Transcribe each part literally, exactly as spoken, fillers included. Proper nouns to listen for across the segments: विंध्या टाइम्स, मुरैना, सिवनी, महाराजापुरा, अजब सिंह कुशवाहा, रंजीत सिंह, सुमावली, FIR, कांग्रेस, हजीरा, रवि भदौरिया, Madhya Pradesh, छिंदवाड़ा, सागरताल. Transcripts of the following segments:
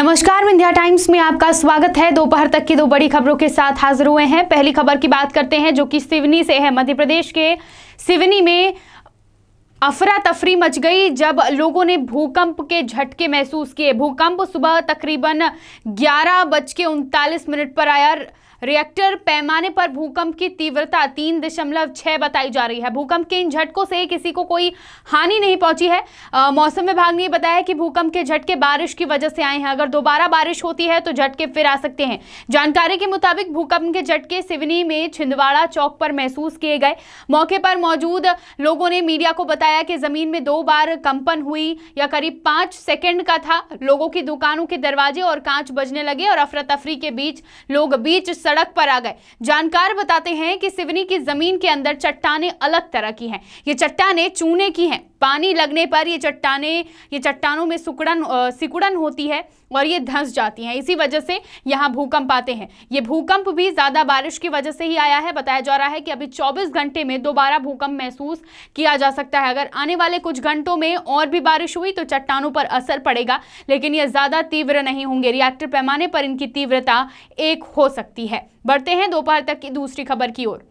नमस्कार, विंध्या टाइम्स में आपका स्वागत है। दोपहर तक की दो बड़ी खबरों के साथ हाजिर हुए हैं। पहली खबर की बात करते हैं जो कि सिवनी से है। मध्य प्रदेश के सिवनी में अफरा तफरी मच गई जब लोगों ने भूकंप के झटके महसूस किए। भूकंप सुबह तकरीबन ग्यारह बज के उनतालीस मिनट पर आया। रिएक्टर पैमाने पर भूकंप की तीव्रता तीन दशमलव छः बताई जा रही है। भूकंप के इन झटकों से किसी को कोई हानि नहीं पहुंची है। आ, मौसम विभाग ने बताया कि भूकंप के झटके बारिश की वजह से आए हैं। अगर दोबारा बारिश होती है तो झटके फिर आ सकते हैं। जानकारी के मुताबिक भूकंप के झटके सिवनी में छिंदवाड़ा चौक पर महसूस किए गए। मौके पर मौजूद लोगों ने मीडिया को बताया कि जमीन में दो बार कंपन हुई या करीब पाँच सेकेंड का था। लोगों की दुकानों के दरवाजे और कांच बजने लगे और अफरा तफरी के बीच लोग बीच सड़क पर आ गए। जानकार बताते हैं कि सिवनी की जमीन के अंदर चट्टानें अलग तरह की हैं। ये चट्टानें चूने की हैं। पानी लगने पर ये चट्टानें ये चट्टानों में सुकड़न सिकुड़न होती है और ये धंस जाती हैं। इसी वजह से यहाँ भूकंप आते हैं। ये भूकंप भी ज़्यादा बारिश की वजह से ही आया है। बताया जा रहा है कि अभी चौबीस घंटे में दोबारा भूकंप महसूस किया जा सकता है। अगर आने वाले कुछ घंटों में और भी बारिश हुई तो चट्टानों पर असर पड़ेगा, लेकिन ये ज़्यादा तीव्र नहीं होंगे। रिएक्टर पैमाने पर इनकी तीव्रता एक हो सकती है। बढ़ते हैं दोपहर तक की दूसरी खबर की ओर।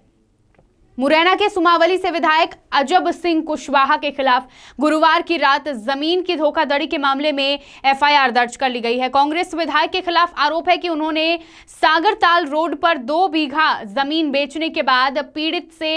मुरैना के सुमावली से विधायक अजब सिंह कुशवाहा के खिलाफ गुरुवार की रात जमीन की धोखाधड़ी के मामले में एफ आई आर दर्ज कर ली गई है। कांग्रेस विधायक के खिलाफ आरोप है कि उन्होंने सागरताल रोड पर दो बीघा जमीन बेचने के बाद पीड़ित से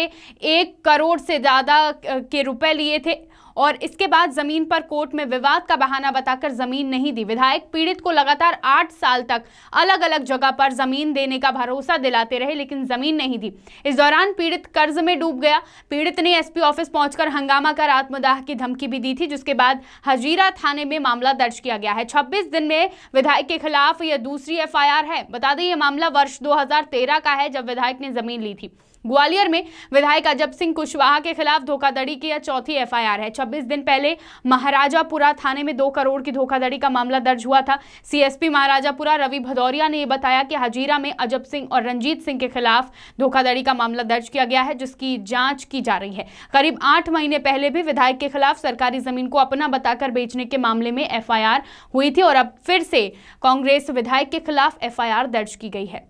एक करोड़ से ज्यादा के रुपए लिए थे और इसके बाद जमीन पर कोर्ट में विवाद का बहाना बताकर जमीन नहीं दी। विधायक पीड़ित को लगातार आठ साल तक अलग अलग जगह पर जमीन देने का भरोसा दिलाते रहे, लेकिन जमीन नहीं दी। इस दौरान पीड़ित कर्ज में डूब गया। पीड़ित ने एस पी ऑफिस पहुंचकर हंगामा कर आत्मदाह की धमकी भी दी थी, जिसके बाद हजीरा थाने में मामला दर्ज किया गया है। छब्बीस दिन में विधायक के खिलाफ यह दूसरी एफ आई आर है। बता दें, यह मामला वर्ष दो हजार तेरह का है जब विधायक ने जमीन ली थी। ग्वालियर में विधायक अजब सिंह कुशवाहा के खिलाफ धोखाधड़ी की यह चौथी एफ आई आर है। छब्बीस दिन पहले महाराजापुरा थाने में दो करोड़ की धोखाधड़ी का मामला दर्ज हुआ था। C S P महाराजापुरा रवि भदौरिया ने बताया कि हजीरा में अजब सिंह और रंजीत सिंह के खिलाफ धोखाधड़ी का मामला दर्ज किया गया है, जिसकी जांच की जा रही है। करीब आठ महीने पहले भी विधायक के खिलाफ सरकारी जमीन को अपना बताकर बेचने के मामले में एफ आई आर हुई थी और अब फिर से कांग्रेस विधायक के खिलाफ एफ आई आर दर्ज की गई है।